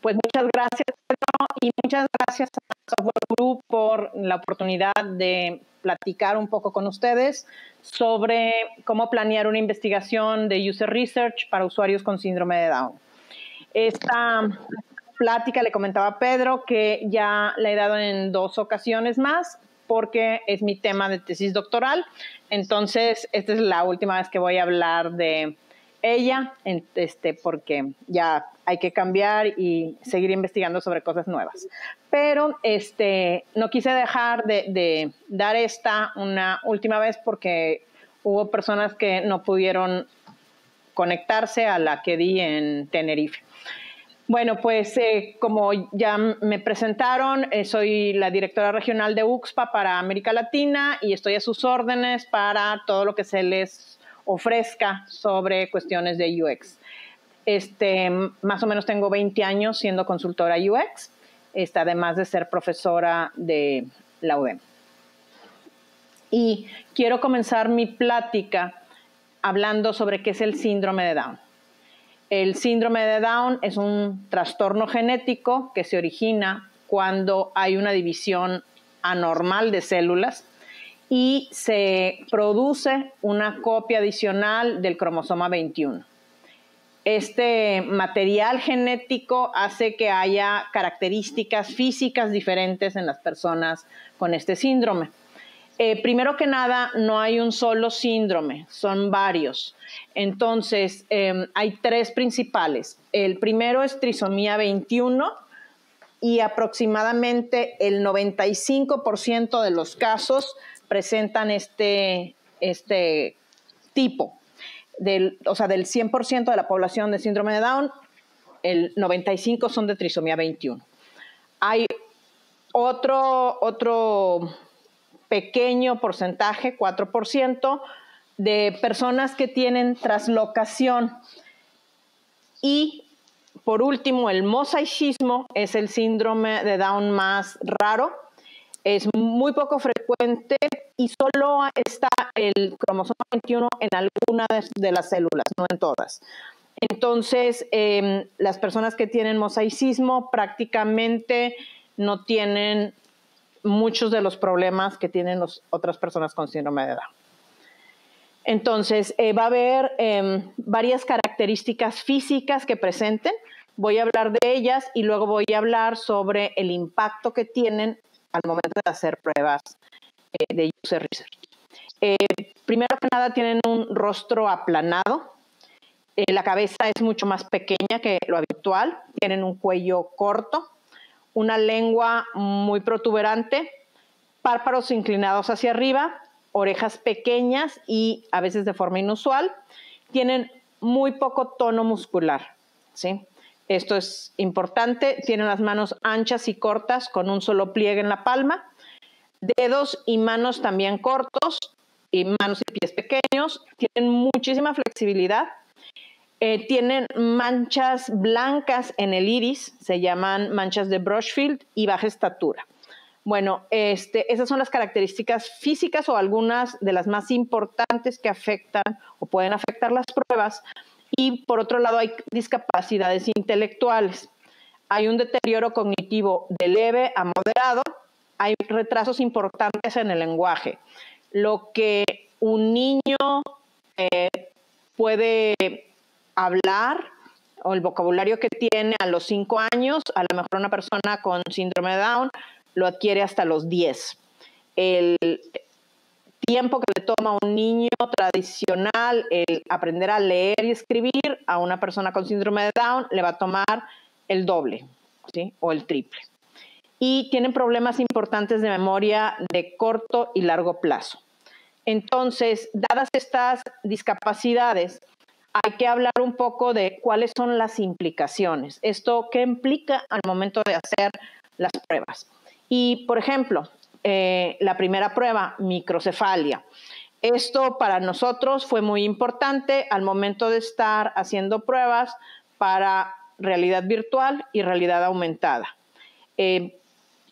Pues muchas gracias, Pedro, y muchas gracias a Software Guru por la oportunidad de platicar un poco con ustedes sobre cómo planear una investigación de User Research para usuarios con síndrome de Down. Esta plática, le comentaba a Pedro, que ya la he dado en 2 ocasiones más, porque es mi tema de tesis doctoral. Entonces, esta es la última vez que voy a hablar de ella, porque ya hay que cambiar y seguir investigando sobre cosas nuevas. Pero no quise dejar de dar esta una última vez porque hubo personas que no pudieron conectarse a la que di en Tenerife. Bueno, pues como ya me presentaron, soy la directora regional de UXPA para América Latina y estoy a sus órdenes para todo lo que se les ofrezca sobre cuestiones de UX. Más o menos tengo 20 años siendo consultora UX, además de ser profesora de la UDEM. Y quiero comenzar mi plática hablando sobre qué es el síndrome de Down. El síndrome de Down es un trastorno genético que se origina cuando hay una división anormal de células y se produce una copia adicional del cromosoma 21. Este material genético hace que haya características físicas diferentes en las personas con este síndrome. Primero que nada, no hay un solo síndrome, son varios. Entonces, hay 3 principales. El primero es trisomía 21 y aproximadamente el 95% de los casos presentan este tipo. Del 100% de la población de síndrome de Down, el 95% son de trisomía 21. Hay otro pequeño porcentaje, 4%, de personas que tienen traslocación. Y, por último, el mosaicismo es el síndrome de Down más raro. Es muy poco frecuente y solo está el cromosoma 21 en alguna de las células, no en todas. Entonces, las personas que tienen mosaicismo prácticamente no tienen muchos de los problemas que tienen las otras personas con síndrome de Down. Entonces, va a haber varias características físicas que presenten. Voy a hablar de ellas y luego voy a hablar sobre el impacto que tienen al momento de hacer pruebas de user research. Primero que nada, tienen un rostro aplanado. La cabeza es mucho más pequeña que lo habitual. Tienen un cuello corto, una lengua muy protuberante, párpados inclinados hacia arriba, orejas pequeñas y a veces de forma inusual. Tienen muy poco tono muscular, ¿sí? Esto es importante. Tienen las manos anchas y cortas con un solo pliegue en la palma. Dedos y manos también cortos y manos y pies pequeños. Tienen muchísima flexibilidad. Tienen manchas blancas en el iris, se llaman manchas de Brushfield, y baja estatura. Bueno, esas son las características físicas o algunas de las más importantes que afectan o pueden afectar las pruebas. Y por otro lado, hay discapacidades intelectuales. Hay un deterioro cognitivo de leve a moderado. Hay retrasos importantes en el lenguaje. Lo que un niño puede hablar o el vocabulario que tiene a los 5 años, a lo mejor una persona con síndrome de Down lo adquiere hasta los 10. El tiempo que le toma a un niño tradicional el aprender a leer y escribir, a una persona con síndrome de Down le va a tomar el doble, ¿sí? O el triple. Y tienen problemas importantes de memoria de corto y largo plazo. Entonces, dadas estas discapacidades, hay que hablar un poco de cuáles son las implicaciones. Esto, ¿qué implica al momento de hacer las pruebas? Y, por ejemplo, la primera prueba, microcefalia. Esto para nosotros fue muy importante al momento de estar haciendo pruebas para realidad virtual y realidad aumentada.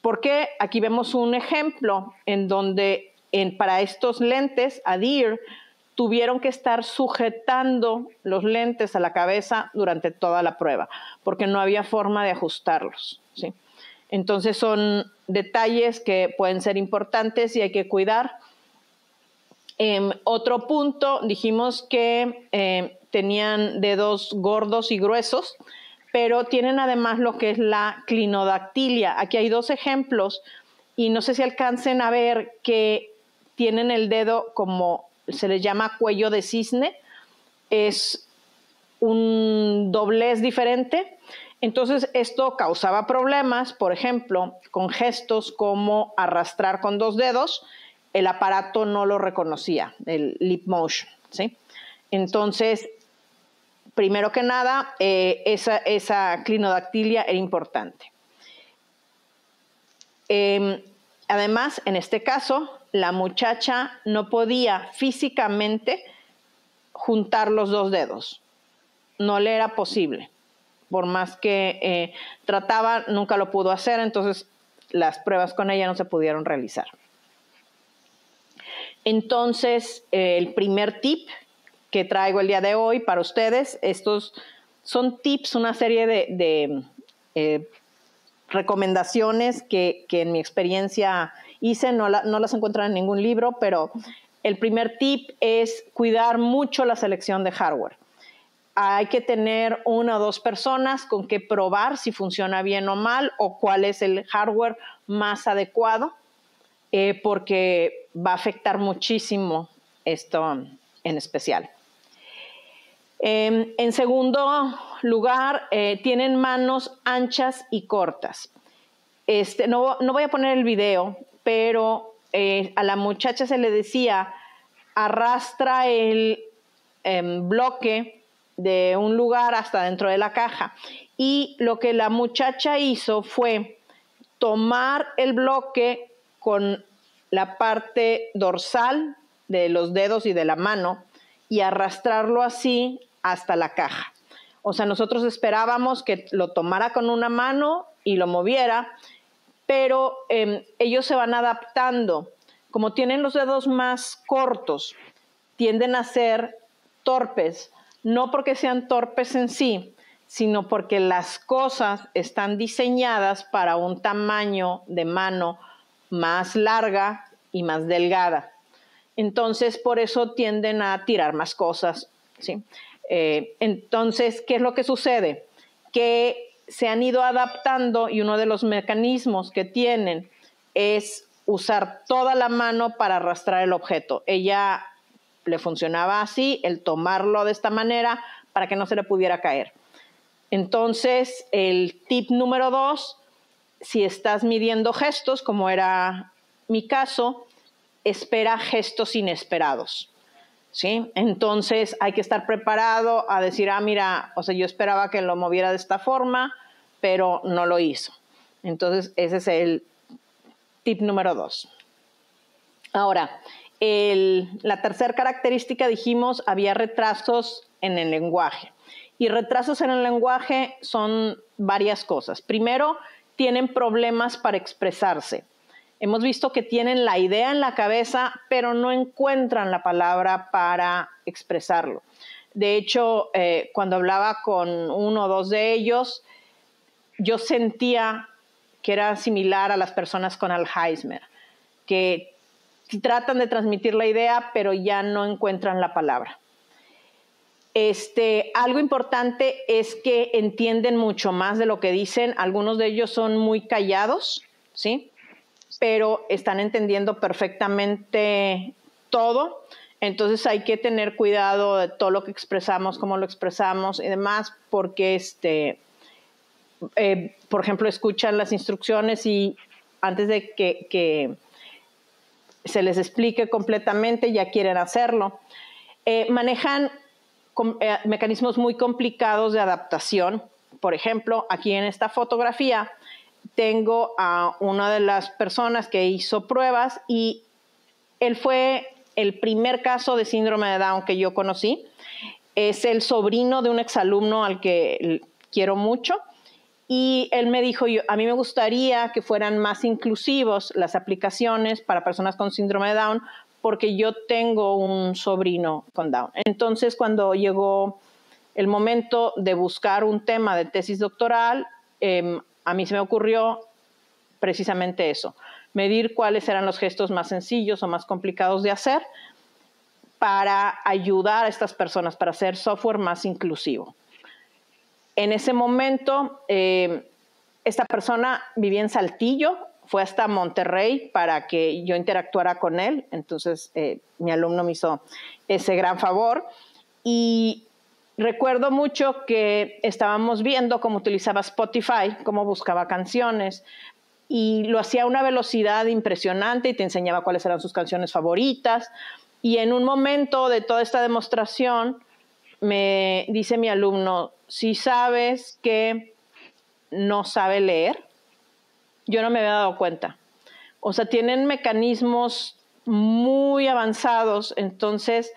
Porque aquí vemos un ejemplo en donde para estos lentes, Adir tuvieron que estar sujetando los lentes a la cabeza durante toda la prueba, porque no había forma de ajustarlos, ¿sí? Entonces son detalles que pueden ser importantes y hay que cuidar. Otro punto, dijimos que tenían dedos gordos y gruesos, pero tienen además lo que es la clinodactilia. Aquí hay dos ejemplos y no sé si alcancen a ver que tienen el dedo como se les llama cuello de cisne, es un doblez diferente. Entonces esto causaba problemas, por ejemplo, con gestos como arrastrar con dos dedos. El aparato no lo reconocía, el Leap Motion, ¿sí? Entonces, primero que nada, esa clinodactilia era importante. Además, en este caso, la muchacha no podía físicamente juntar los dos dedos. No le era posible. Por más que trataba, nunca lo pudo hacer, entonces las pruebas con ella no se pudieron realizar. Entonces, el primer tip que traigo el día de hoy para ustedes, estos son tips, una serie de recomendaciones que en mi experiencia hice, no las encuentran en ningún libro, pero el primer tip es cuidar mucho la selección de hardware. Hay que tener una o dos personas con que probar si funciona bien o mal o cuál es el hardware más adecuado. Porque va a afectar muchísimo esto en especial. En segundo lugar, tienen manos anchas y cortas. No voy a poner el video, pero a la muchacha se le decía, arrastra el bloque de un lugar hasta dentro de la caja. Y lo que la muchacha hizo fue tomar el bloque con la parte dorsal de los dedos y de la mano y arrastrarlo así hasta la caja. O sea, nosotros esperábamos que lo tomara con una mano y lo moviera, pero ellos se van adaptando. Como tienen los dedos más cortos, tienden a ser torpes, no porque sean torpes en sí, sino porque las cosas están diseñadas para un tamaño de mano más larga y más delgada. Entonces, por eso tienden a tirar más cosas, ¿sí? Entonces, ¿qué es lo que sucede? Que se han ido adaptando y uno de los mecanismos que tienen es usar toda la mano para arrastrar el objeto. Ella le funcionaba así, el tomarlo de esta manera para que no se le pudiera caer. Entonces, el tip número 2, si estás midiendo gestos, como era mi caso, espera gestos inesperados, ¿sí? Entonces hay que estar preparado a decir, ah, mira, o sea, yo esperaba que lo moviera de esta forma, pero no lo hizo. Entonces ese es el tip número 2. Ahora, la tercera característica, dijimos, había retrasos en el lenguaje. Y retrasos en el lenguaje son varias cosas. Primero, tienen problemas para expresarse. Hemos visto que tienen la idea en la cabeza, pero no encuentran la palabra para expresarlo. De hecho, cuando hablaba con uno o dos de ellos, yo sentía que era similar a las personas con Alzheimer, que tratan de transmitir la idea, pero ya no encuentran la palabra. Algo importante es que entienden mucho más de lo que dicen. Algunos de ellos son muy callados, ¿sí? Pero están entendiendo perfectamente todo. Entonces hay que tener cuidado de todo lo que expresamos, cómo lo expresamos y demás, porque, por ejemplo, escuchan las instrucciones y antes de que se les explique completamente ya quieren hacerlo. Manejan mecanismos muy complicados de adaptación. Por ejemplo, aquí en esta fotografía tengo a una de las personas que hizo pruebas y él fue el primer caso de síndrome de Down que yo conocí. Es el sobrino de un exalumno al que quiero mucho y él me dijo, a mí me gustaría que fueran más inclusivos las aplicaciones para personas con síndrome de Down porque yo tengo un sobrino con Down. Entonces, cuando llegó el momento de buscar un tema de tesis doctoral, a mí se me ocurrió precisamente eso, medir cuáles eran los gestos más sencillos o más complicados de hacer para ayudar a estas personas, para hacer software más inclusivo. En ese momento, esta persona vivía en Saltillo, fue hasta Monterrey para que yo interactuara con él. Entonces, mi alumno me hizo ese gran favor. Y recuerdo mucho que estábamos viendo cómo utilizaba Spotify, cómo buscaba canciones, y lo hacía a una velocidad impresionante y te enseñaba cuáles eran sus canciones favoritas. Y en un momento de toda esta demostración, me dice mi alumno, si sabes que no sabe leer, yo no me había dado cuenta. O sea, tienen mecanismos muy avanzados, entonces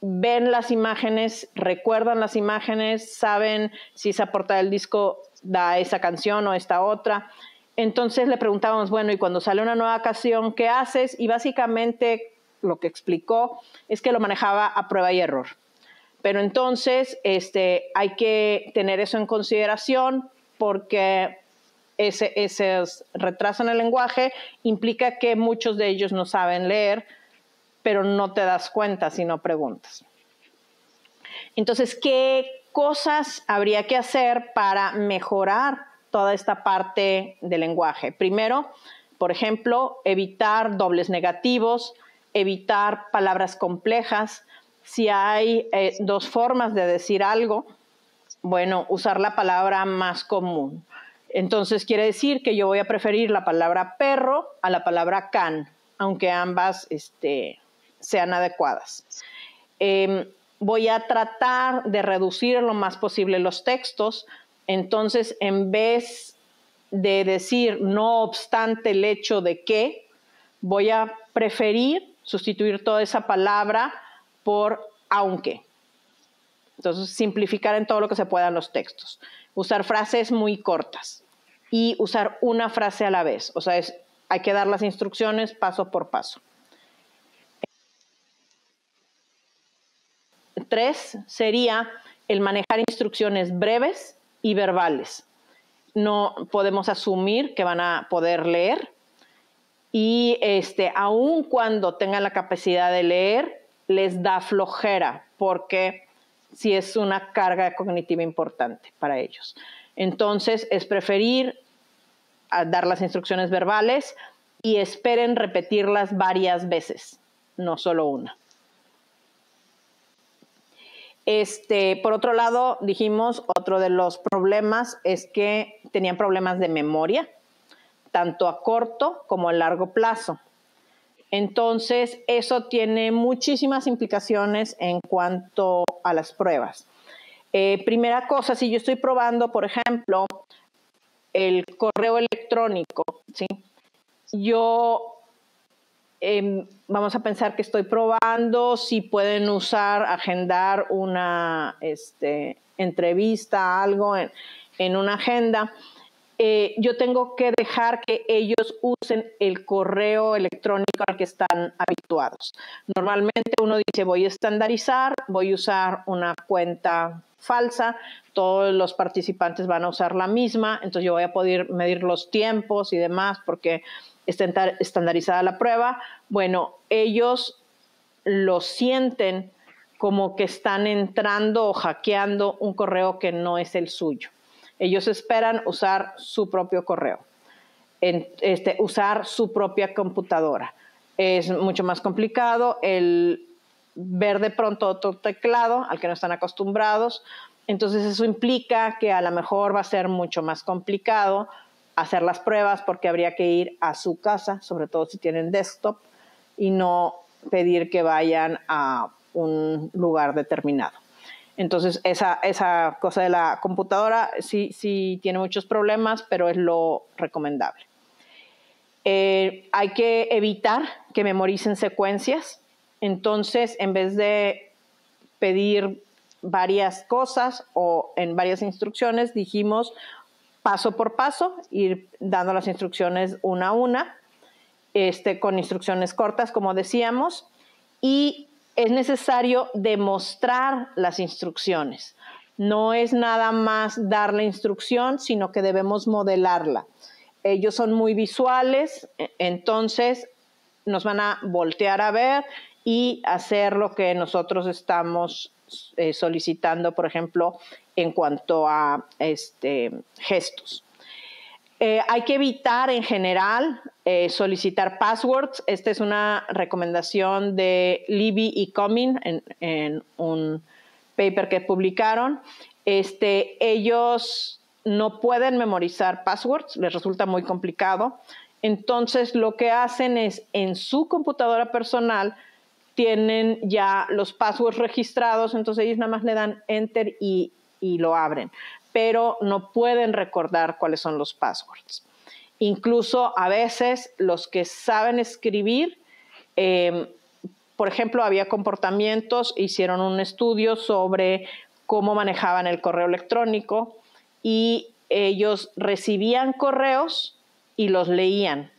ven las imágenes, recuerdan las imágenes, saben si esa portada del disco da esa canción o esta otra. Entonces le preguntábamos, bueno, y cuando sale una nueva canción, ¿qué haces? Y básicamente lo que explicó es que lo manejaba a prueba y error. Pero entonces hay que tener eso en consideración porque ese retraso en el lenguaje implica que muchos de ellos no saben leer, pero no te das cuenta si no preguntas. Entonces, ¿qué cosas habría que hacer para mejorar toda esta parte del lenguaje? Primero, por ejemplo, evitar dobles negativos, evitar palabras complejas. Si hay dos formas de decir algo, bueno, usar la palabra más común. Entonces, quiere decir que yo voy a preferir la palabra perro a la palabra can, aunque ambas sean adecuadas. Voy a tratar de reducir lo más posible los textos. Entonces, en vez de decir no obstante el hecho de que, voy a preferir sustituir toda esa palabra por aunque. Entonces, simplificar en todo lo que se puedan los textos. Usar frases muy cortas y usar una frase a la vez. O sea, hay que dar las instrucciones paso por paso. 3 sería el manejar instrucciones breves y verbales. No podemos asumir que van a poder leer y aun cuando tengan la capacidad de leer, les da flojera porque si es una carga cognitiva importante para ellos. Entonces, es preferir dar las instrucciones verbales y esperen repetirlas varias veces, no solo una. Por otro lado, dijimos, otro de los problemas es que tenían problemas de memoria, tanto a corto como a largo plazo. Entonces, eso tiene muchísimas implicaciones en cuanto a las pruebas. Primera cosa, si yo estoy probando, por ejemplo, el correo electrónico, ¿sí? Yo, vamos a pensar que estoy probando si pueden usar, agendar una entrevista, algo en una agenda. Yo tengo que dejar que ellos usen el correo electrónico al que están habituados. Normalmente uno dice, voy a estandarizar, voy a usar una cuenta falsa, todos los participantes van a usar la misma, entonces yo voy a poder medir los tiempos y demás porque está estandarizada la prueba. Bueno, ellos lo sienten como que están entrando o hackeando un correo que no es el suyo. Ellos esperan usar su propio correo, usar su propia computadora. Es mucho más complicado el ver de pronto otro teclado al que no están acostumbrados. Entonces, eso implica que a lo mejor va a ser mucho más complicado hacer las pruebas porque habría que ir a su casa, sobre todo si tienen desktop, y no pedir que vayan a un lugar determinado. Entonces, esa cosa de la computadora sí tiene muchos problemas, pero es lo recomendable. Hay que evitar que memoricen secuencias. Entonces, en vez de pedir varias cosas o en varias instrucciones, dijimos paso por paso, ir dando las instrucciones una a una. con instrucciones cortas, como decíamos, y es necesario demostrar las instrucciones. No es nada más dar la instrucción, sino que debemos modelarla. Ellos son muy visuales, entonces nos van a voltear a ver y hacer lo que nosotros estamos solicitando, por ejemplo, en cuanto a gestos. Hay que evitar en general solicitar passwords. Esta es una recomendación de Libby y Comin en un paper que publicaron. Ellos no pueden memorizar passwords, les resulta muy complicado. Entonces, lo que hacen es, en su computadora personal, tienen ya los passwords registrados, entonces ellos nada más le dan Enter y lo abren, pero no pueden recordar cuáles son los passwords. Incluso a veces los que saben escribir, por ejemplo, había comportamientos, hicieron un estudio sobre cómo manejaban el correo electrónico y ellos recibían correos y los leían,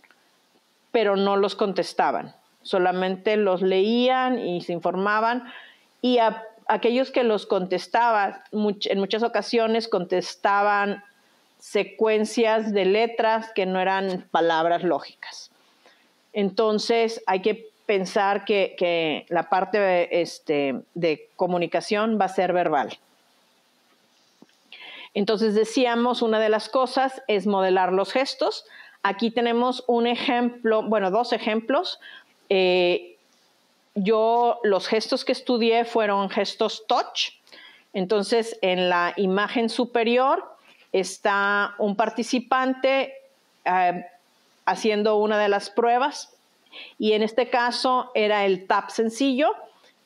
pero no los contestaban. Solamente los leían y se informaban, y a aquellos que los contestaban, en muchas ocasiones contestaban secuencias de letras que no eran palabras lógicas. Entonces hay que pensar que la parte de comunicación va a ser verbal. Entonces decíamos, una de las cosas es modelar los gestos. Aquí tenemos un ejemplo, bueno, dos ejemplos. Los gestos que estudié fueron gestos touch. Entonces, en la imagen superior está un participante haciendo una de las pruebas, y en este caso era el tap sencillo,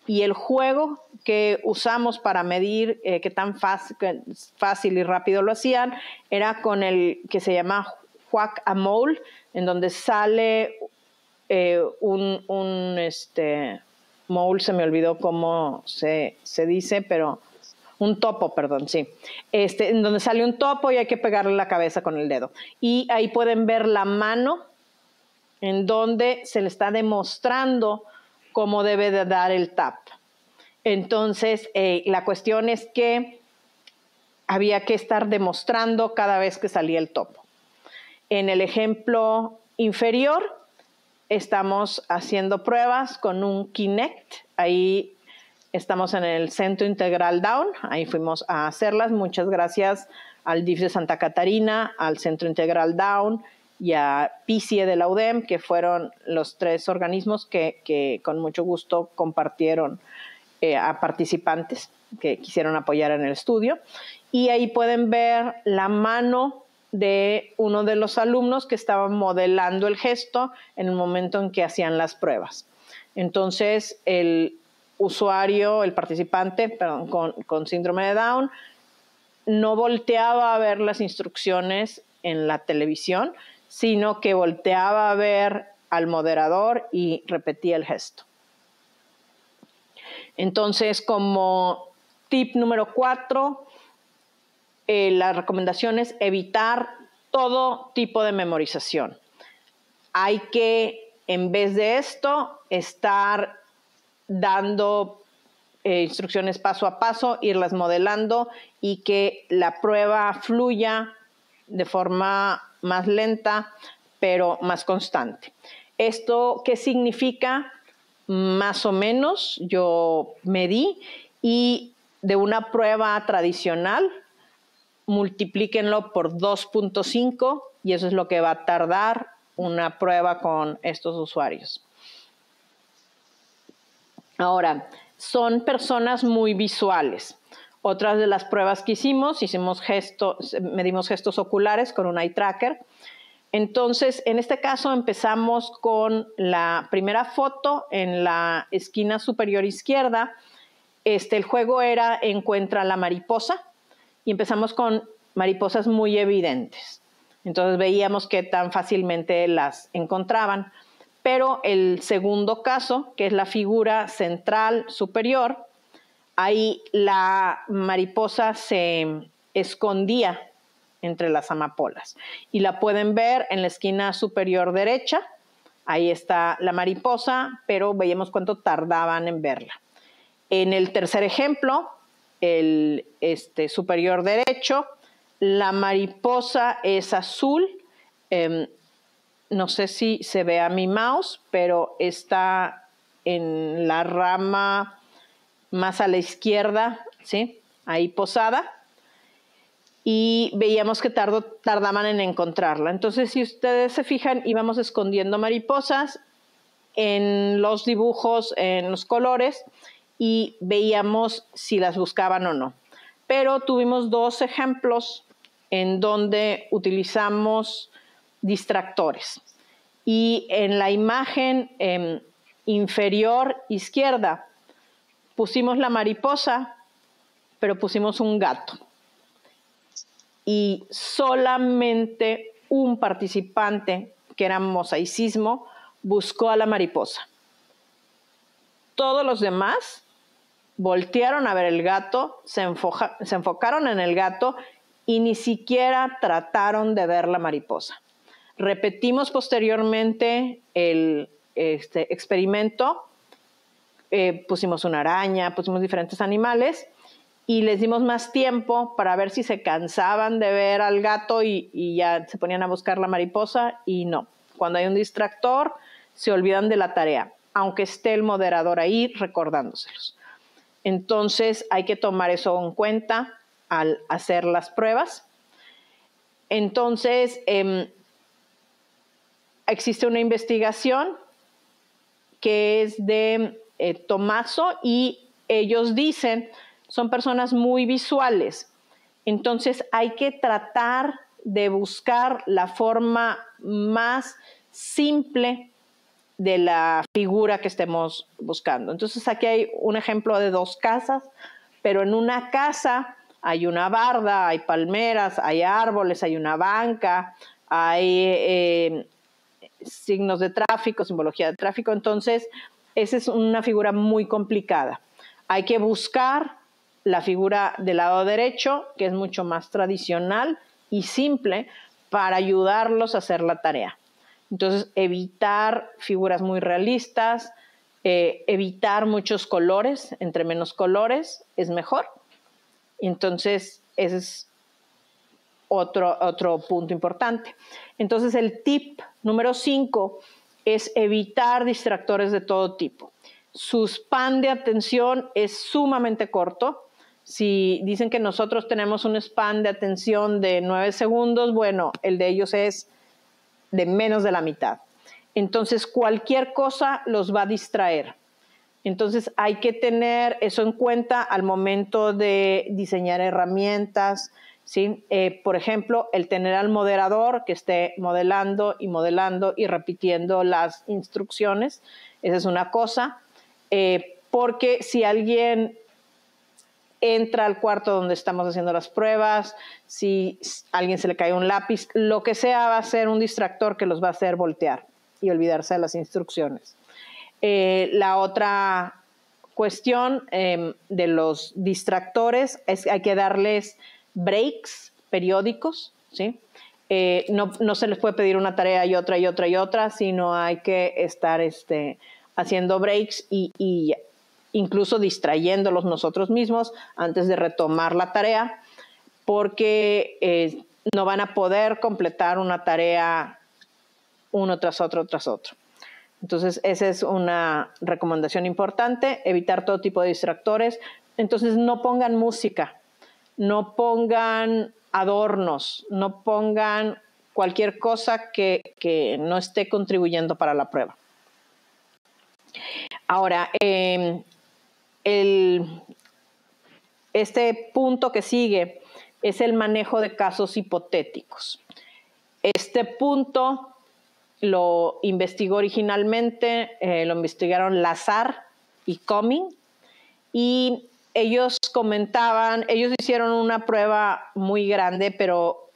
y el juego que usamos para medir qué tan fácil y rápido lo hacían era con el que se llama Whack-A-Mole, en donde sale mole, se me olvidó cómo se dice, pero un topo, perdón, sí. En donde sale un topo y hay que pegarle la cabeza con el dedo. Y ahí pueden ver la mano en donde se le está demostrando cómo debe de dar el tap. Entonces, la cuestión es que había que estar demostrando cada vez que salía el topo. En el ejemplo inferior, estamos haciendo pruebas con un Kinect. Ahí estamos en el Centro Integral Down. Ahí fuimos a hacerlas. Muchas gracias al DIF de Santa Catarina, al Centro Integral Down y a PICIE de la UDEM, que fueron los tres organismos que con mucho gusto compartieron a participantes que quisieron apoyar en el estudio. Y ahí pueden ver la mano de uno de los alumnos que estaba modelando el gesto en el momento en que hacían las pruebas. Entonces, el usuario, el participante, perdón, con síndrome de Down, no volteaba a ver las instrucciones en la televisión, sino que volteaba a ver al moderador y repetía el gesto. Entonces, como tip número 4, la recomendación es evitar todo tipo de memorización. Hay que, en vez de esto, estar dando instrucciones paso a paso, irlas modelando y que la prueba fluya de forma más lenta, pero más constante. ¿Esto qué significa? Más o menos, yo medí, y de una prueba tradicional, multiplíquenlo por 2.5, y eso es lo que va a tardar una prueba con estos usuarios. Ahora, son personas muy visuales. Otras de las pruebas que hicimos gestos, medimos gestos oculares con un eye tracker. Entonces, en este caso empezamos con la primera foto en la esquina superior izquierda. El juego era Encuentra la mariposa. Y empezamos con mariposas muy evidentes. Entonces veíamos qué tan fácilmente las encontraban. Pero el segundo caso, que es la figura central superior, ahí la mariposa se escondía entre las amapolas. Y la pueden ver en la esquina superior derecha. Ahí está la mariposa, pero veíamos cuánto tardaban en verla. En el tercer ejemplo, el superior derecho, la mariposa es azul. No sé si se ve a mi mouse, pero está en la rama más a la izquierda, ¿sí? Ahí posada. Y veíamos que tardaban en encontrarla. Entonces, si ustedes se fijan, íbamos escondiendo mariposas en los dibujos, en los colores, y veíamos si las buscaban o no. Pero tuvimos dos ejemplos en donde utilizamos distractores. Y en la imagen inferior izquierda pusimos la mariposa, pero pusimos un gato. Y solamente un participante, que era mosaicismo, buscó a la mariposa. Todos los demás voltearon a ver el gato, se enfocaron en el gato y ni siquiera trataron de ver la mariposa. Repetimos posteriormente el experimento, pusimos una araña, pusimos diferentes animales, y les dimos más tiempo para ver si se cansaban de ver al gato y ya se ponían a buscar la mariposa, y no. Cuando hay un distractor, se olvidan de la tarea, aunque esté el moderador ahí recordándoselos. Entonces, hay que tomar eso en cuenta al hacer las pruebas. Entonces, existe una investigación que es de Tomaso, y ellos dicen... Son personas muy visuales, entonces hay que tratar de buscar la forma más simple de la figura que estemos buscando. Entonces aquí hay un ejemplo de dos casas, pero en una casa hay una barda, hay palmeras, hay árboles, hay una banca, hay signos de tráfico, simbología de tráfico. Entonces esa es una figura muy complicada. Hay que buscar la figura del lado derecho, que es mucho más tradicional y simple, para ayudarlos a hacer la tarea. Entonces, evitar figuras muy realistas, evitar muchos colores, entre menos colores es mejor. Entonces, ese es otro punto importante. Entonces, el tip número 5 es evitar distractores de todo tipo. Su span de atención es sumamente corto. Si dicen que nosotros tenemos un span de atención de 9 segundos, bueno, el de ellos es de menos de la mitad. Entonces, cualquier cosa los va a distraer. Entonces, hay que tener eso en cuenta al momento de diseñar herramientas, ¿sí? Por ejemplo, el tener al moderador que esté modelando y repitiendo las instrucciones. Esa es una cosa. Porque si alguien entra al cuarto donde estamos haciendo las pruebas, si a alguien se le cae un lápiz, lo que sea va a ser un distractor que los va a hacer voltear y olvidarse de las instrucciones. La otra cuestión de los distractores es que hay que darles breaks periódicos, ¿sí? No se les puede pedir una tarea y otra, sino hay que estar haciendo breaks y incluso distrayéndolos nosotros mismos antes de retomar la tarea, porque no van a poder completar una tarea uno tras otro. Entonces, esa es una recomendación importante, evitar todo tipo de distractores. Entonces, no pongan música, no pongan adornos, no pongan cualquier cosa que no esté contribuyendo para la prueba. Ahora, este punto que sigue es el manejo de casos hipotéticos. Este punto lo investigó originalmente, lo investigaron Lazar y Comin, y ellos comentaban, ellos hicieron una prueba muy grande, pero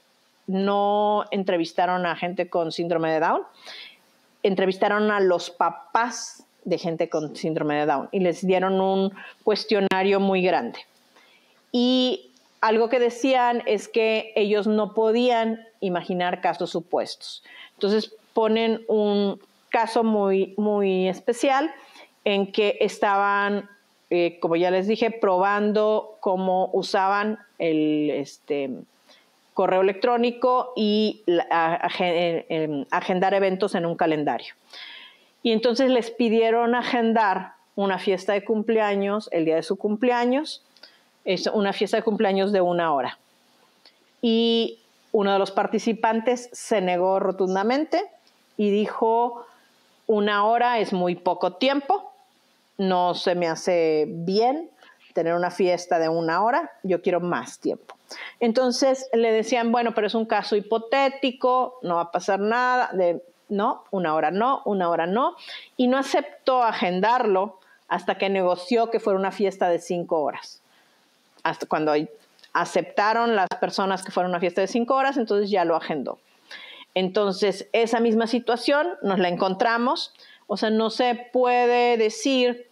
no entrevistaron a gente con síndrome de Down, entrevistaron a los papás de gente con síndrome de Down y les dieron un cuestionario muy grande. Y algo que decían es que ellos no podían imaginar casos supuestos. Entonces ponen un caso muy, muy especial en que estaban, como ya les dije, probando cómo usaban el correo electrónico y agendar eventos en un calendario. Y entonces les pidieron agendar una fiesta de cumpleaños, el día de su cumpleaños, es una fiesta de cumpleaños de 1 hora. Y uno de los participantes se negó rotundamente y dijo, 1 hora es muy poco tiempo, no se me hace bien tener una fiesta de 1 hora, yo quiero más tiempo. Entonces le decían, bueno, pero es un caso hipotético, no va a pasar nada, no, 1 hora no, 1 hora no, y no aceptó agendarlo hasta que negoció que fuera una fiesta de 5 horas. Hasta cuando aceptaron las personas que fuera una fiesta de 5 horas, entonces ya lo agendó. Entonces, esa misma situación nos la encontramos, o sea, no se puede decir,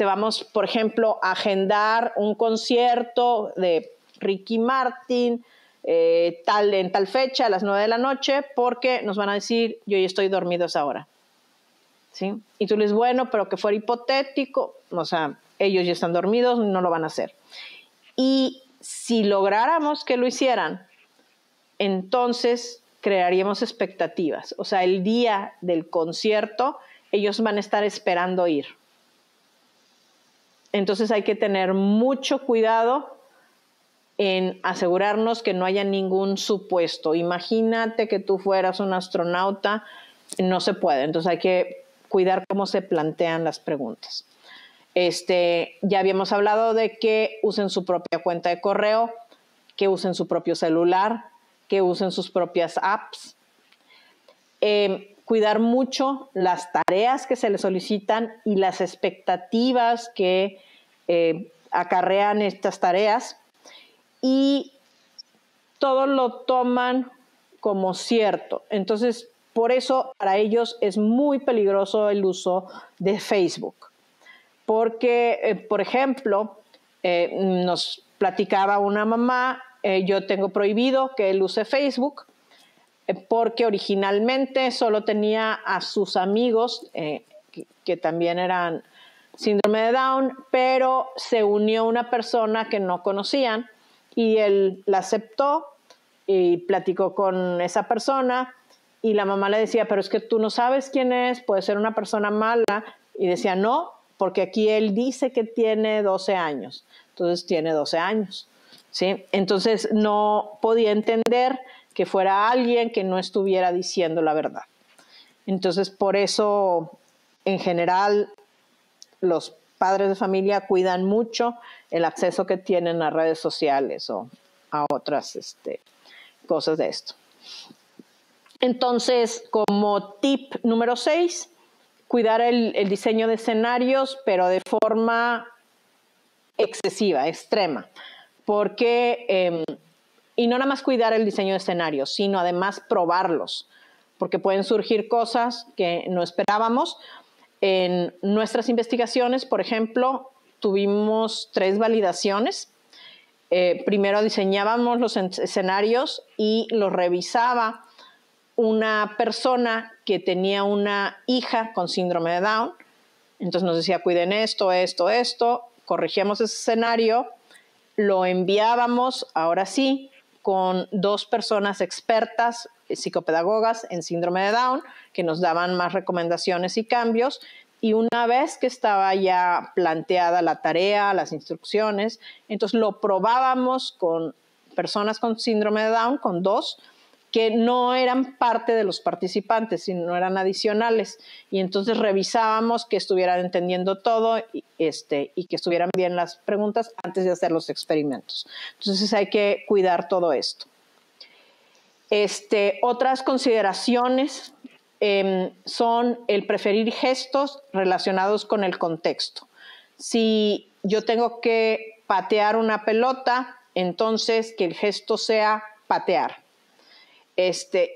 vamos, por ejemplo, a agendar un concierto de Ricky Martin en tal fecha, a las 9 de la noche, porque nos van a decir, yo ya estoy dormido a esa hora. ¿Sí? Y tú les, bueno, pero que fuera hipotético, o sea, ellos ya están dormidos, no lo van a hacer. Y si lográramos que lo hicieran, entonces crearíamos expectativas. O sea, el día del concierto, ellos van a estar esperando ir. Entonces hay que tener mucho cuidado en asegurarnos que no haya ningún supuesto. Imagínate que tú fueras un astronauta, no se puede. Entonces hay que cuidar cómo se plantean las preguntas. Ya habíamos hablado de que usen su propia cuenta de correo, que usen su propio celular, que usen sus propias apps. Cuidar mucho las tareas que se les solicitan y las expectativas que acarrean estas tareas, y todo lo toman como cierto. Entonces, por eso para ellos es muy peligroso el uso de Facebook, porque, por ejemplo, nos platicaba una mamá, yo tengo prohibido que él use Facebook, porque originalmente solo tenía a sus amigos, que también eran síndrome de Down, pero se unió una persona que no conocían y él la aceptó y platicó con esa persona, y la mamá le decía, pero es que tú no sabes quién es, puede ser una persona mala, y decía, no, porque aquí él dice que tiene 12 años, entonces tiene 12 años, ¿sí? Entonces no podía entender que fuera alguien que no estuviera diciendo la verdad. Entonces, por eso, en general, los padres de familia cuidan mucho el acceso que tienen a redes sociales o a otras cosas de esto. Entonces, como tip número 6, cuidar el diseño de escenarios, pero de forma excesiva, extrema, porque... y no nada más cuidar el diseño de escenarios, sino además probarlos, porque pueden surgir cosas que no esperábamos. En nuestras investigaciones, por ejemplo, tuvimos 3 validaciones. Primero diseñábamos los escenarios y los revisaba una persona que tenía una hija con síndrome de Down. Entonces nos decía, cuiden esto, esto, esto. Corregíamos ese escenario, lo enviábamos, ahora sí, con 2 personas expertas, psicopedagogas en síndrome de Down, que nos daban más recomendaciones y cambios. Y una vez que estaba ya planteada la tarea, las instrucciones, entonces lo probábamos con personas con síndrome de Down, con 2, que no eran parte de los participantes, sino eran adicionales. Y entonces revisábamos que estuvieran entendiendo todo y que estuvieran bien las preguntas antes de hacer los experimentos. Entonces hay que cuidar todo esto. Otras consideraciones son el preferir gestos relacionados con el contexto. Si yo tengo que patear una pelota, entonces que el gesto sea patear.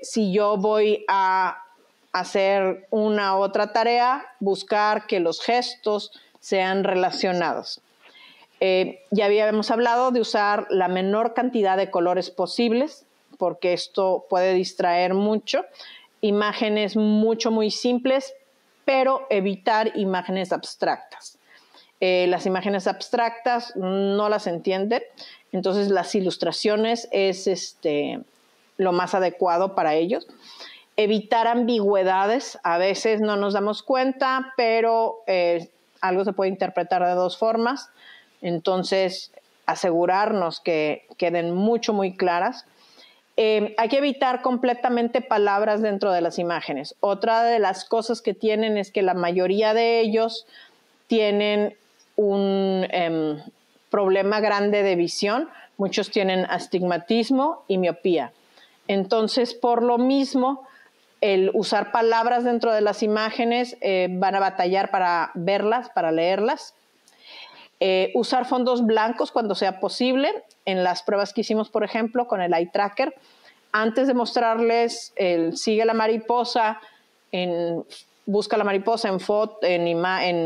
Si yo voy a hacer una otra tarea, buscar que los gestos sean relacionados. Ya habíamos hablado de usar la menor cantidad de colores posibles, porque esto puede distraer mucho. Imágenes muy simples, pero evitar imágenes abstractas. Las imágenes abstractas no las entienden, entonces las ilustraciones es lo más adecuado para ellos. Evitar ambigüedades, a veces no nos damos cuenta, pero algo se puede interpretar de dos formas, entonces asegurarnos que queden muy claras. Hay que evitar completamente palabras dentro de las imágenes. Otra de las cosas que tienen es que la mayoría de ellos tienen un problema grande de visión, muchos tienen astigmatismo y miopía. Entonces, por lo mismo, el usar palabras dentro de las imágenes van a batallar para verlas, para leerlas. Usar fondos blancos cuando sea posible. En las pruebas que hicimos, por ejemplo, con el eye tracker, antes de mostrarles el sigue la mariposa, busca la mariposa en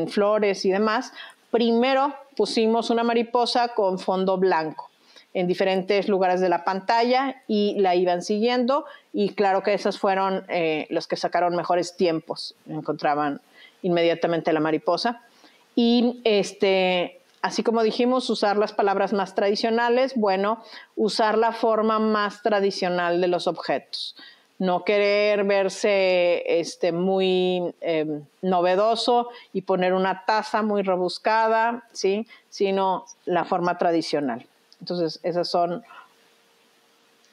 flores y demás, primero pusimos una mariposa con fondo blanco en diferentes lugares de la pantalla y la iban siguiendo, y claro que esas fueron los que sacaron mejores tiempos, encontraban inmediatamente la mariposa. Y así como dijimos, usar las palabras más tradicionales, bueno, usar la forma más tradicional de los objetos. No querer verse muy novedoso y poner una taza muy rebuscada, ¿sí? Sino la forma tradicional. Entonces, esas son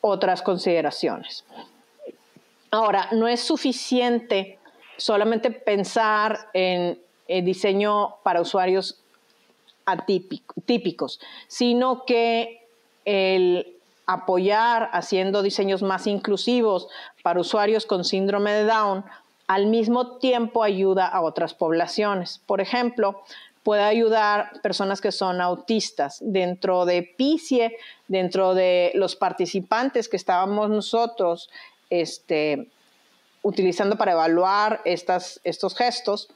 otras consideraciones. Ahora, no es suficiente solamente pensar en diseño para usuarios típicos, sino que el apoyar haciendo diseños más inclusivos para usuarios con síndrome de Down, al mismo tiempo ayuda a otras poblaciones. Por ejemplo, puede ayudar personas que son autistas. Dentro de PICIE, dentro de los participantes que estábamos nosotros utilizando para evaluar estos gestos,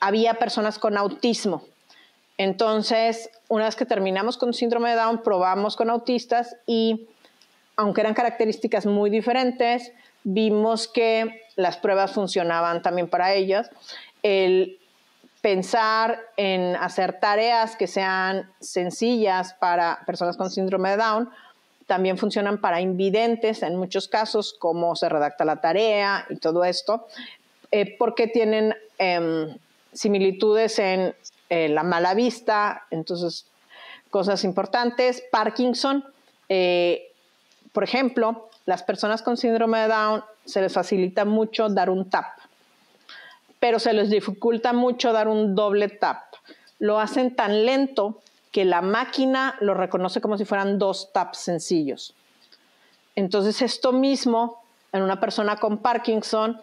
había personas con autismo. Entonces, una vez que terminamos con síndrome de Down, probamos con autistas y, aunque eran características muy diferentes, vimos que las pruebas funcionaban también para ellas. El pensar en hacer tareas que sean sencillas para personas con síndrome de Down también funcionan para invidentes en muchos casos, cómo se redacta la tarea y todo esto, porque tienen similitudes en la mala vista, entonces cosas importantes. Parkinson, por ejemplo, las personas con síndrome de Down se les facilita mucho dar un tap, pero se les dificulta mucho dar un doble tap. Lo hacen tan lento que la máquina lo reconoce como si fueran dos taps sencillos. Entonces, esto mismo en una persona con Parkinson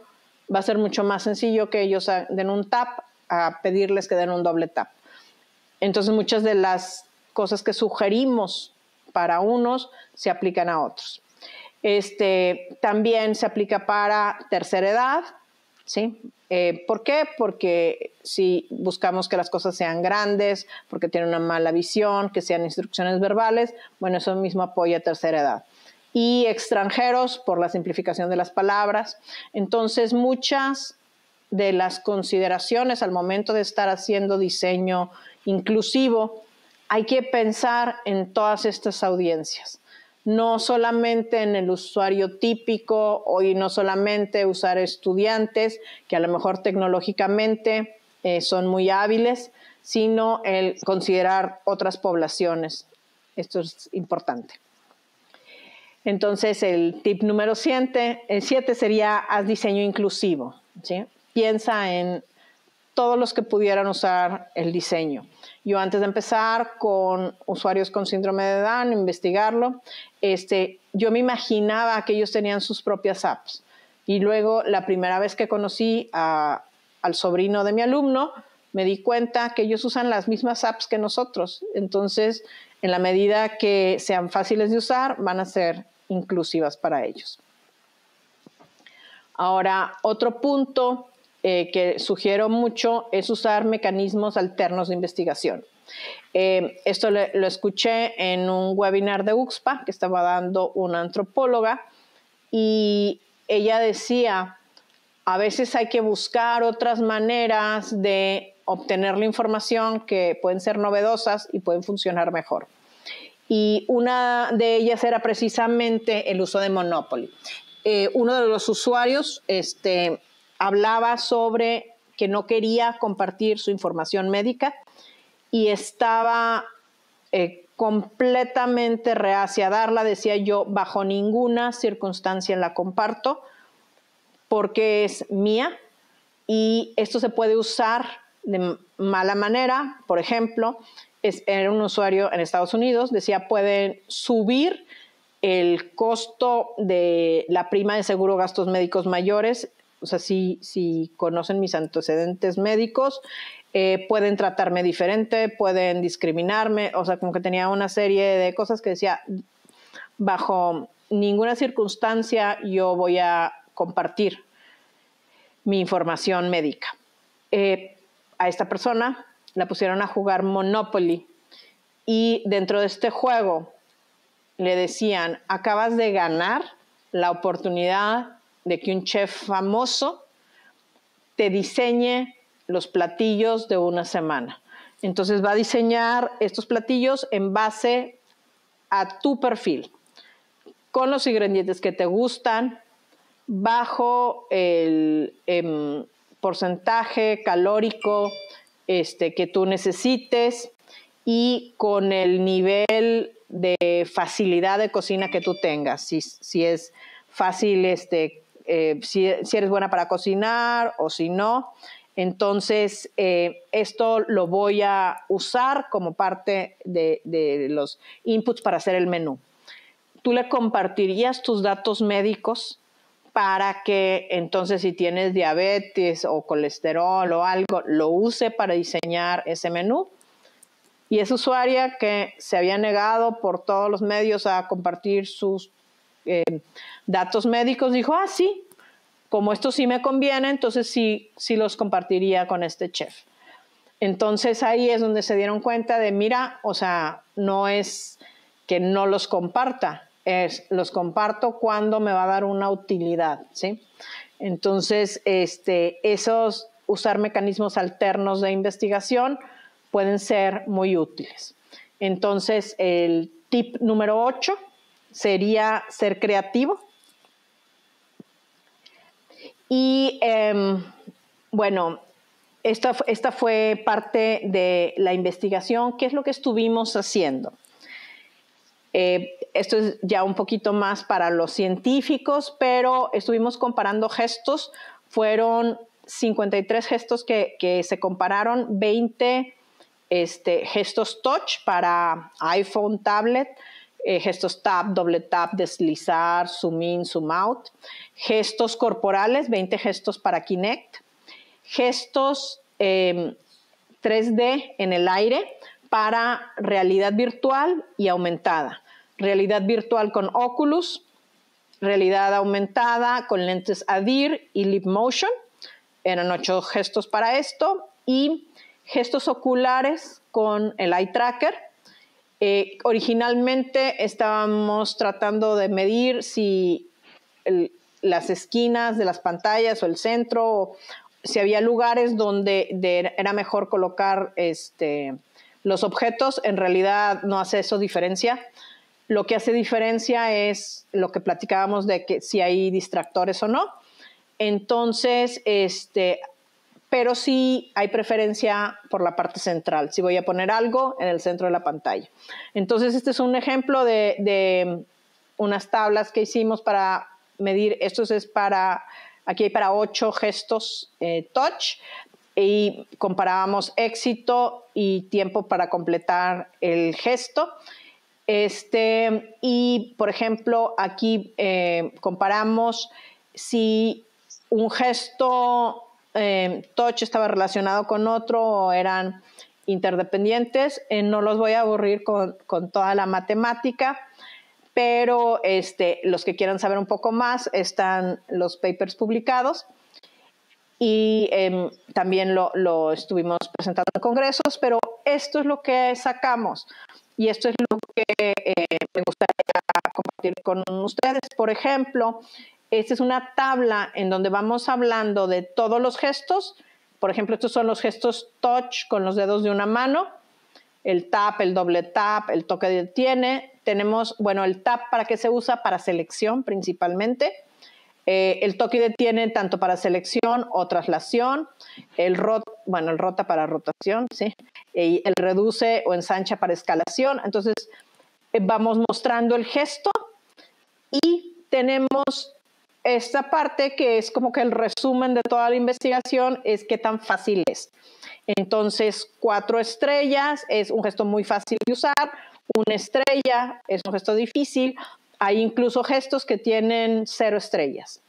va a ser mucho más sencillo que ellos den un tap a pedirles que den un doble tap. Entonces, muchas de las cosas que sugerimos para unos se aplican a otros. También se aplica para tercera edad, ¿sí? ¿Por qué? Porque si buscamos que las cosas sean grandes, porque tienen una mala visión, que sean instrucciones verbales, bueno, eso mismo apoya a tercera edad. Y extranjeros, por la simplificación de las palabras. Entonces, muchas de las consideraciones al momento de estar haciendo diseño inclusivo, hay que pensar en todas estas audiencias. No solamente en el usuario típico, y no solamente usar estudiantes que a lo mejor tecnológicamente son muy hábiles, sino el considerar otras poblaciones. Esto es importante. Entonces, el tip número 7 sería: haz diseño inclusivo, ¿sí? Piensa en todos los que pudieran usar el diseño. Yo, antes de empezar con usuarios con síndrome de Down, investigarlo, yo me imaginaba que ellos tenían sus propias apps. Y luego, la primera vez que conocí al sobrino de mi alumno, me di cuenta que ellos usan las mismas apps que nosotros. Entonces, en la medida que sean fáciles de usar, van a ser inclusivas para ellos. Ahora, otro punto que sugiero mucho es usar mecanismos alternos de investigación. Esto lo escuché en un webinar de UXPA que estaba dando una antropóloga, y ella decía: A veces hay que buscar otras maneras de obtener la información que pueden ser novedosas y pueden funcionar mejor. Y una de ellas era precisamente el uso de Monopoly. Uno de los usuarios hablaba sobre que no quería compartir su información médica y estaba completamente reacia a darla. Decía yo, bajo ninguna circunstancia la comparto porque es mía y esto se puede usar de mala manera. Por ejemplo, era un usuario en Estados Unidos, decía, pueden subir el costo de la prima de seguro gastos médicos mayores. O sea, si conocen mis antecedentes médicos, pueden tratarme diferente, pueden discriminarme. O sea, como que tenía una serie de cosas que decía, bajo ninguna circunstancia yo voy a compartir mi información médica. A esta persona la pusieron a jugar Monopoly y dentro de este juego le decían, acabas de ganar la oportunidad de que un chef famoso te diseñe los platillos de una semana. Entonces va a diseñar estos platillos en base a tu perfil, con los ingredientes que te gustan, bajo el porcentaje calórico que tú necesites y con el nivel de facilidad de cocina que tú tengas. Si es fácil, si eres buena para cocinar o si no. Entonces, esto lo voy a usar como parte de los inputs para hacer el menú. Tú le compartirías tus datos médicos para que entonces si tienes diabetes o colesterol o algo, lo use para diseñar ese menú. Y esa usuaria que se había negado por todos los medios a compartir sus datos médicos, dijo, ah, sí, como esto sí me conviene, entonces sí los compartiría con este chef. Entonces ahí es donde se dieron cuenta de, mira, o sea, no es que no los comparta, es los comparto cuando me va a dar una utilidad, ¿sí? Entonces, usar mecanismos alternos de investigación pueden ser muy útiles. Entonces, el tip número 8 sería ser creativo. Y bueno, esta fue parte de la investigación. ¿Qué es lo que estuvimos haciendo? Esto es ya un poquito más para los científicos, pero estuvimos comparando gestos. Fueron 53 gestos que se compararon, 20 gestos touch para iPhone, tablet, gestos tap, doble tap, deslizar, zoom in, zoom out, gestos corporales, 20 gestos para Kinect, gestos 3D en el aire para realidad virtual y aumentada, realidad virtual con Oculus, realidad aumentada con lentes Adir y Leap Motion, eran 8 gestos para esto, y gestos oculares con el eye tracker. Originalmente estábamos tratando de medir si las esquinas de las pantallas o el centro, o si había lugares donde era mejor colocar los objetos. En realidad no hace eso diferencia. Lo que hace diferencia es lo que platicábamos de que si hay distractores o no. Entonces, pero sí hay preferencia por la parte central, si voy a poner algo en el centro de la pantalla. Entonces, este es un ejemplo de unas tablas que hicimos para medir. Aquí hay para 8 gestos touch y comparábamos éxito y tiempo para completar el gesto. Y, por ejemplo, aquí comparamos si un gesto touch estaba relacionado con otro o eran interdependientes. No los voy a aburrir con toda la matemática, pero los que quieran saber un poco más están los papers publicados y también lo estuvimos presentando en congresos, pero esto es lo que sacamos y esto es lo que me gustaría compartir con ustedes. Por ejemplo, Esta es una tabla en donde vamos hablando de todos los gestos. Por ejemplo, estos son los gestos touch con los dedos de una mano. El tap, el doble tap, el toque de detiene. Tenemos, bueno, el tap para qué se usa, para selección principalmente. El toque y detiene tanto para selección o traslación, el rota para rotación, ¿sí? Y el reduce o ensancha para escalación. Entonces, vamos mostrando el gesto y tenemos esta parte que es como que el resumen de toda la investigación es qué tan fácil es. Entonces, 4 estrellas es un gesto muy fácil de usar, 1 estrella es un gesto difícil. Hay incluso gestos que tienen 0 estrellas.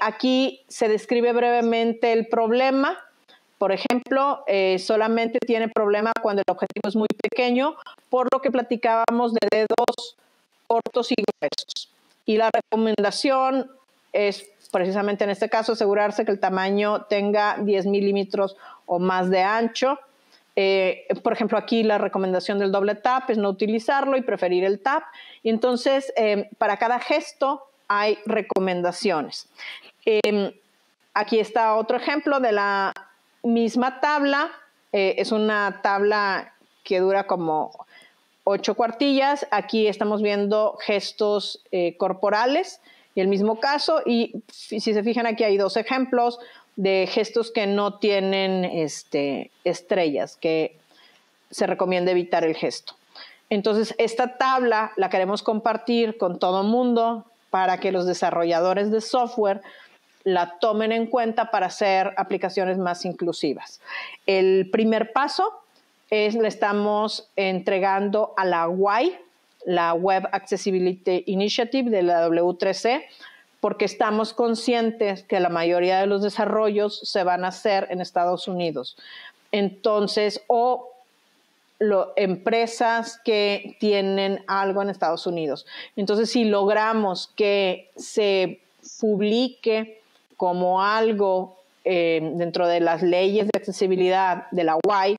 Aquí se describe brevemente el problema. Por ejemplo, solamente tiene problema cuando el objetivo es muy pequeño, por lo que platicábamos de dedos cortos y gruesos. Y la recomendación es, precisamente en este caso, asegurarse que el tamaño tenga 10 milímetros o más de ancho. Por ejemplo, aquí la recomendación del doble tap es no utilizarlo y preferir el tap. Y entonces, para cada gesto hay recomendaciones. Aquí está otro ejemplo de la misma tabla. Es una tabla que dura como 8 cuartillas. Aquí estamos viendo gestos corporales y el mismo caso. Y si se fijan, aquí hay 2 ejemplos. De gestos que no tienen estrellas, que se recomienda evitar el gesto. Entonces, esta tabla la queremos compartir con todo el mundo para que los desarrolladores de software la tomen en cuenta para hacer aplicaciones más inclusivas. El primer paso es le estamos entregando a la WAI, la Web Accessibility Initiative de la W3C, porque estamos conscientes que la mayoría de los desarrollos se van a hacer en Estados Unidos. Entonces, empresas que tienen algo en Estados Unidos. Entonces, si logramos que se publique como algo dentro de las leyes de accesibilidad de la WAI,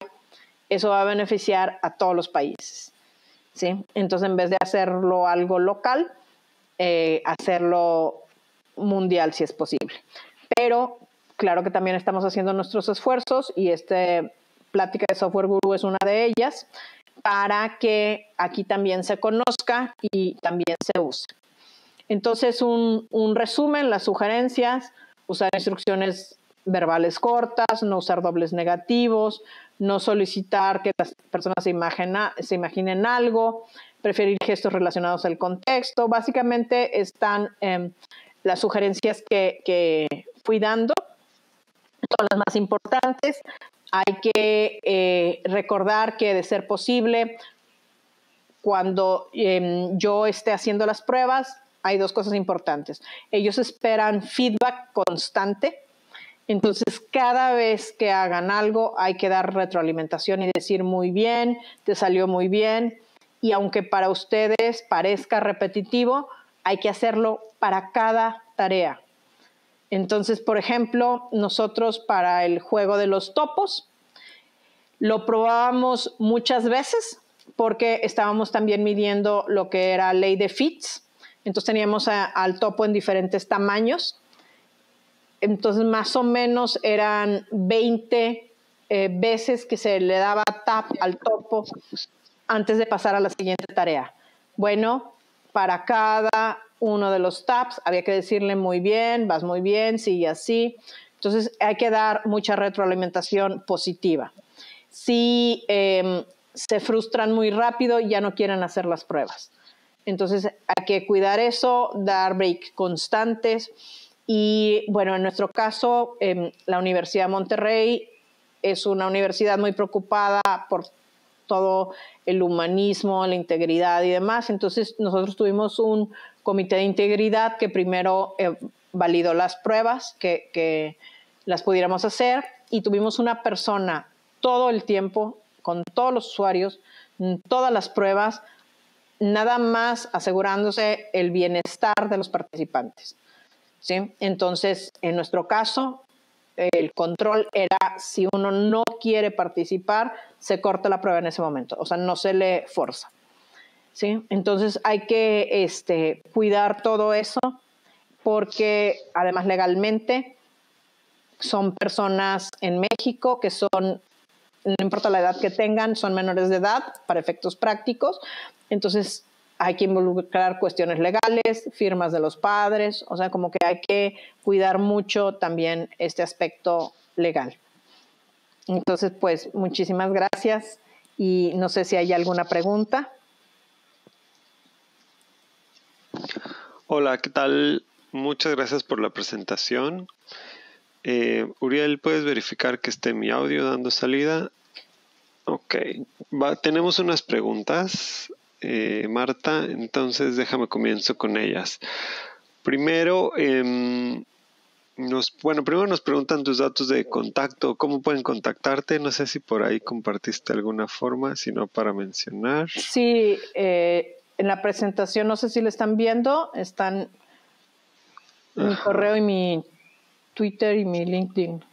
eso va a beneficiar a todos los países, ¿sí? Entonces, en vez de hacerlo algo local, hacerlo mundial si es posible. Pero claro que también estamos haciendo nuestros esfuerzos y esta plática de Software Guru es una de ellas para que aquí también se conozca y también se use. Entonces, un resumen, las sugerencias: usar instrucciones verbales cortas, no usar dobles negativos, no solicitar que las personas se imaginen algo, preferir gestos relacionados al contexto. Básicamente están las sugerencias que fui dando, son las más importantes. Hay que recordar que, de ser posible, cuando yo esté haciendo las pruebas, hay 2 cosas importantes. Ellos esperan feedback constante. Entonces, cada vez que hagan algo hay que dar retroalimentación y decir muy bien, te salió muy bien. Y aunque para ustedes parezca repetitivo, hay que hacerlo para cada tarea. Entonces, por ejemplo, nosotros para el juego de los topos lo probábamos muchas veces porque estábamos también midiendo lo que era ley de Fitts. Entonces teníamos al topo en diferentes tamaños. Entonces, más o menos eran 20 veces que se le daba tap al topo antes de pasar a la siguiente tarea. Bueno, para cada uno de los taps había que decirle muy bien, vas muy bien, sí y así. Entonces, hay que dar mucha retroalimentación positiva. Si se frustran muy rápido, ya no quieren hacer las pruebas. Entonces, hay que cuidar eso, dar break constantes. Y bueno, en nuestro caso, la Universidad de Monterrey es una universidad muy preocupada por todo el humanismo, la integridad y demás. Entonces, nosotros tuvimos un comité de integridad que primero validó las pruebas, que las pudiéramos hacer, y tuvimos una persona todo el tiempo, con todos los usuarios, en todas las pruebas, nada más asegurándose el bienestar de los participantes, ¿sí? Entonces, en nuestro caso, el control era: si uno no quiere participar, se corta la prueba en ese momento. O sea, no se le forza, ¿sí? Entonces, hay que cuidar todo eso. porque además legalmente son personas en México que son, no importa la edad que tengan, son menores de edad para efectos prácticos. Entonces hay que involucrar cuestiones legales, firmas de los padres, o sea, como que hay que cuidar mucho también este aspecto legal. Entonces, pues, muchísimas gracias y no sé si hay alguna pregunta. Hola, ¿qué tal? Muchas gracias por la presentación. Uriel, ¿puedes verificar que esté mi audio dando salida? Ok, tenemos unas preguntas, Marta, entonces déjame comienzo con ellas. Primero, primero nos preguntan tus datos de contacto, cómo pueden contactarte, no sé si por ahí compartiste alguna forma, si no para mencionar. Sí, en la presentación, no sé si lo están viendo, están mi correo y mi Twitter y mi LinkedIn.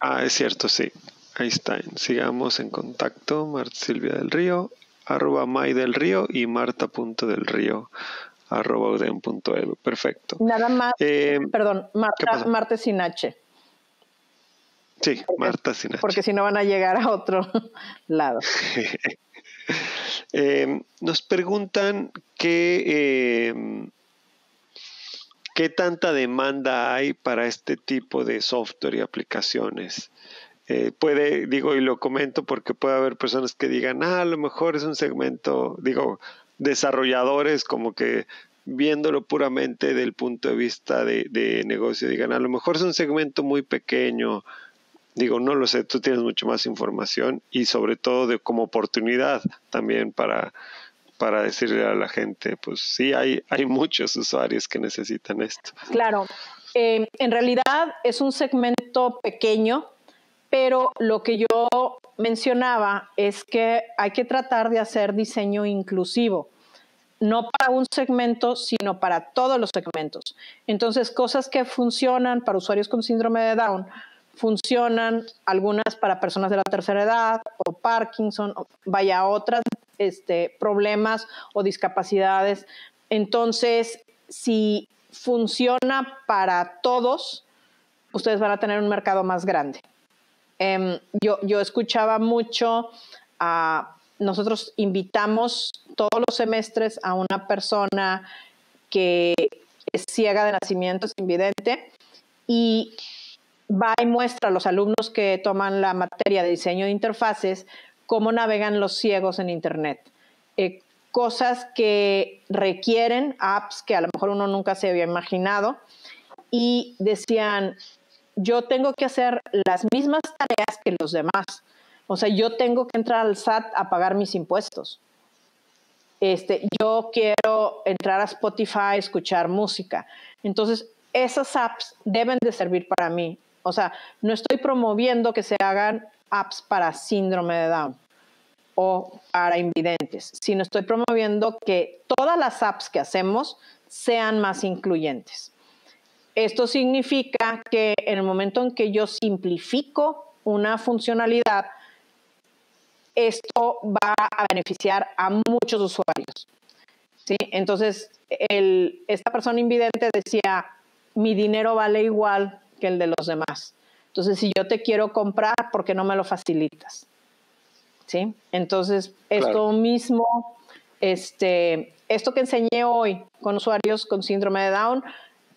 Ah, es cierto, sí, ahí está. Sigamos en contacto, Marta Silvia del Río, @maydelrio y marta.delrio. @udem.edu. Perfecto. Nada más, perdón, Marta sin H. Sí, Marta sin H. Porque si no van a llegar a otro lado. Nos preguntan qué tanta demanda hay para este tipo de software y aplicaciones. Y lo comento porque puede haber personas que digan, a lo mejor es un segmento, desarrolladores como que viéndolo puramente del punto de vista de negocio, digan, a lo mejor es un segmento muy pequeño, no lo sé, tú tienes mucho más información y sobre todo de como oportunidad también para decirle a la gente, pues sí, hay muchos usuarios que necesitan esto. Claro, en realidad es un segmento pequeño, pero lo que yo mencionaba es que hay que tratar de hacer diseño inclusivo, no para un segmento, sino para todos los segmentos. Entonces, cosas que funcionan para usuarios con síndrome de Down, funcionan algunas para personas de la tercera edad o Parkinson, otras problemas o discapacidades. Entonces, si funciona para todos, ustedes van a tener un mercado más grande. Yo escuchaba mucho, nosotros invitamos todos los semestres a una persona que es ciega de nacimiento, es invidente, y va y muestra a los alumnos que toman la materia de diseño de interfaces cómo navegan los ciegos en Internet. Cosas que requieren apps que a lo mejor uno nunca se había imaginado, y decían, yo tengo que hacer las mismas tareas que los demás. O sea, yo tengo que entrar al SAT a pagar mis impuestos. Yo quiero entrar a Spotify a escuchar música. Entonces, esas apps deben de servir para mí. O sea, no estoy promoviendo que se hagan apps para síndrome de Down o para invidentes, sino estoy promoviendo que todas las apps que hacemos sean más incluyentes. Esto significa que en el momento en que yo simplifico una funcionalidad, esto va a beneficiar a muchos usuarios, ¿sí? Entonces, esta persona invidente decía, mi dinero vale igual que el de los demás. Entonces, si yo te quiero comprar, ¿por qué no me lo facilitas? ¿Sí? Entonces, esto claro. Mismo, esto que enseñé hoy con usuarios con síndrome de Down,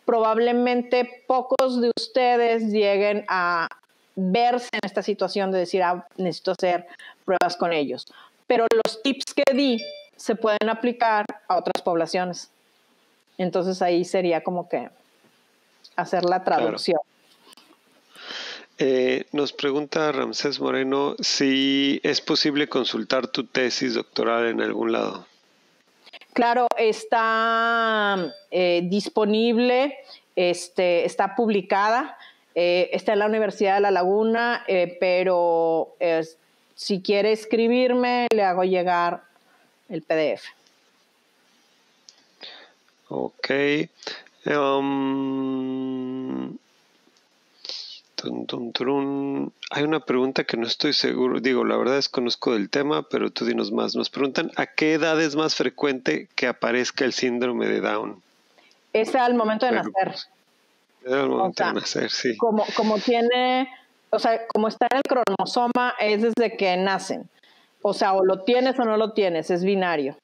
probablemente pocos de ustedes lleguen a verse en esta situación de decir, necesito hacer pruebas con ellos. Pero los tips que di se pueden aplicar a otras poblaciones. Entonces, ahí sería como que hacer la traducción. Claro. Nos pregunta Ramsés Moreno si es posible consultar tu tesis doctoral en algún lado. Claro, está disponible, está publicada, está en la Universidad de La Laguna, pero si quiere escribirme, le hago llegar el PDF. Ok. Hay una pregunta que no estoy seguro, la verdad desconozco del tema, pero tú dinos más. Nos preguntan, ¿a qué edad es más frecuente que aparezca el síndrome de Down? Es al momento de nacer. Es al momento de nacer, sí. Como tiene, o sea, como está en el cromosoma, es desde que nacen. O sea, o lo tienes o no lo tienes, es binario.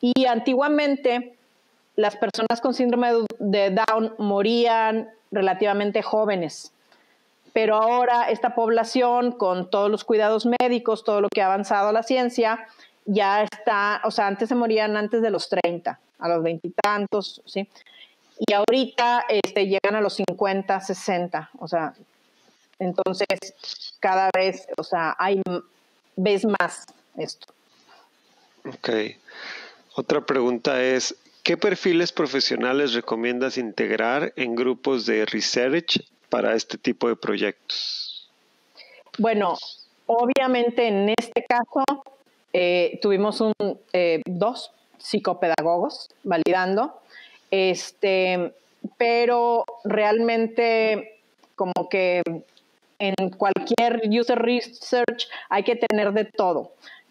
Y antiguamente, las personas con síndrome de Down morían relativamente jóvenes. Pero ahora esta población, con todos los cuidados médicos, todo lo que ha avanzado la ciencia, ya está, o sea, antes se morían antes de los 30, a los 20 y tantos, ¿sí? Y ahorita llegan a los 50, 60, o sea, entonces cada vez, o sea, ves más esto. Ok. Otra pregunta es, ¿qué perfiles profesionales recomiendas integrar en grupos de research para este tipo de proyectos? Bueno, obviamente en este caso tuvimos dos psicopedagogos validando, pero realmente como que en cualquier user research hay que tener de todo.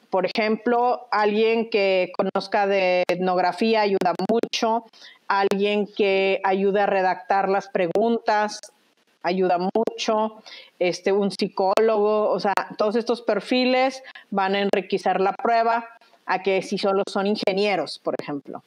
Por ejemplo, alguien que conozca de etnografía ayuda mucho, alguien que ayude a redactar las preguntas ayuda mucho, un psicólogo, o sea, todos estos perfiles van a enriquecer la prueba a que si solo son ingenieros, por ejemplo.